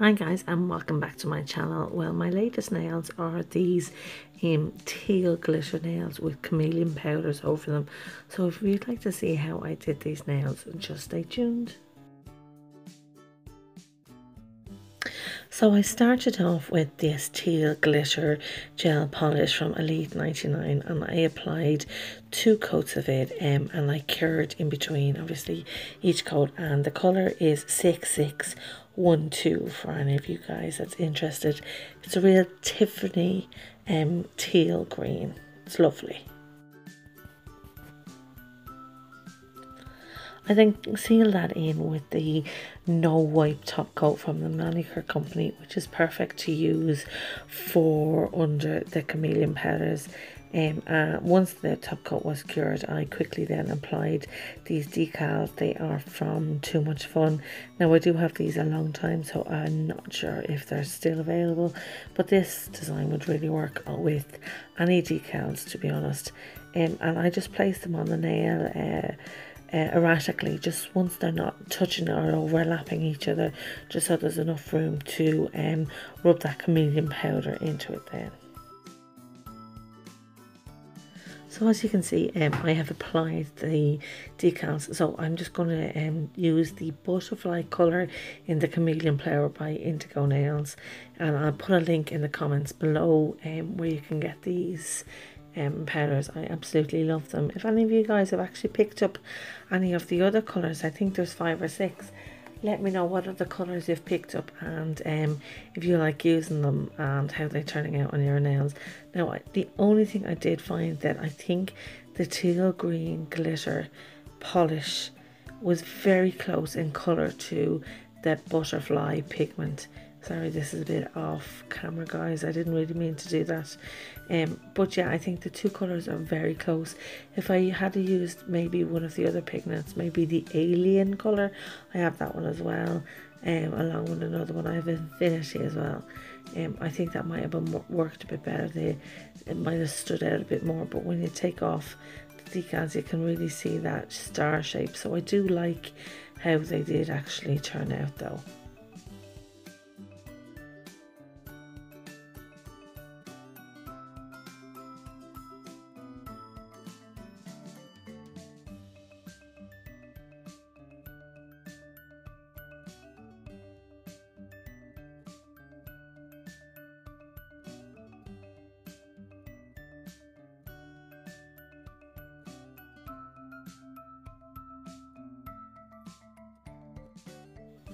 Hi guys, and welcome back to my channel. Well, my latest nails are these teal glitter nails with chameleon powders over them. So if you'd like to see how I did these nails, just stay tuned. So I started off with this teal glitter gel polish from Elite 99, and I applied 2 coats of it and I cured in between, obviously, each coat, and the colour is 6612 for any of you guys that's interested. It's a real Tiffany teal green. It's lovely. I then seal that in with the no wipe top coat from the Manicure Company, which is perfect to use for under the chameleon powders. Once the top coat was cured, I quickly then applied these decals. They are from Too Much Fun. Now I do have these a long time, so I'm not sure if they're still available, but this design would really work with any decals, to be honest. And I just placed them on the nail erratically, just once they're not touching or overlapping each other, just so there's enough room to rub that chameleon powder into it then. So as you can see, I have applied the decals, so I'm just going to use the butterfly colour in the chameleon flower by Indigo Nails, and I'll put a link in the comments below where you can get these powders. I absolutely love them. If any of you guys have actually picked up any of the other colours, I think there's 5 or 6, let me know what other colours you've picked up, and if you like using them and how they're turning out on your nails. Now the only thing I did find that I think the teal green glitter polish was very close in colour to the butterfly pigment. Sorry, this is a bit off camera guys, I didn't really mean to do that. But yeah, I think the 2 colours are very close. If I had used maybe one of the other pigments, maybe the alien colour, I have that one as well, along with another one, I have Infinity as well. I think that might have worked a bit better, it might have stood out a bit more, but when you take off the decals you can really see that star shape. So I do like how they did actually turn out though.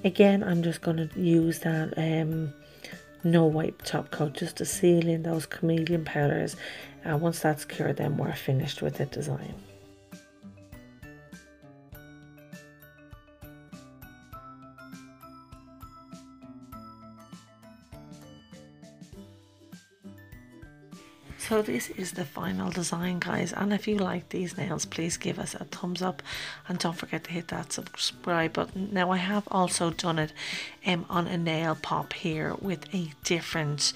Again, I'm just going to use that no wipe top coat just to seal in those chameleon powders, and once that's cured then we're finished with the design. So this is the final design guys, and if you like these nails please give us a thumbs up and don't forget to hit that subscribe button. Now I have also done it on a nail pop here with a different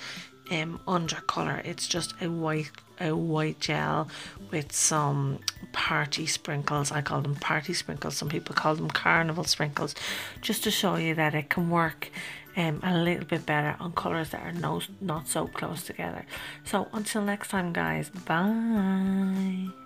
undercolour. It's just a white gel with some party sprinkles. I call them party sprinkles, some people call them carnival sprinkles, just to show you that it can work a little bit better on colours that are not so close together. So until next time guys, bye.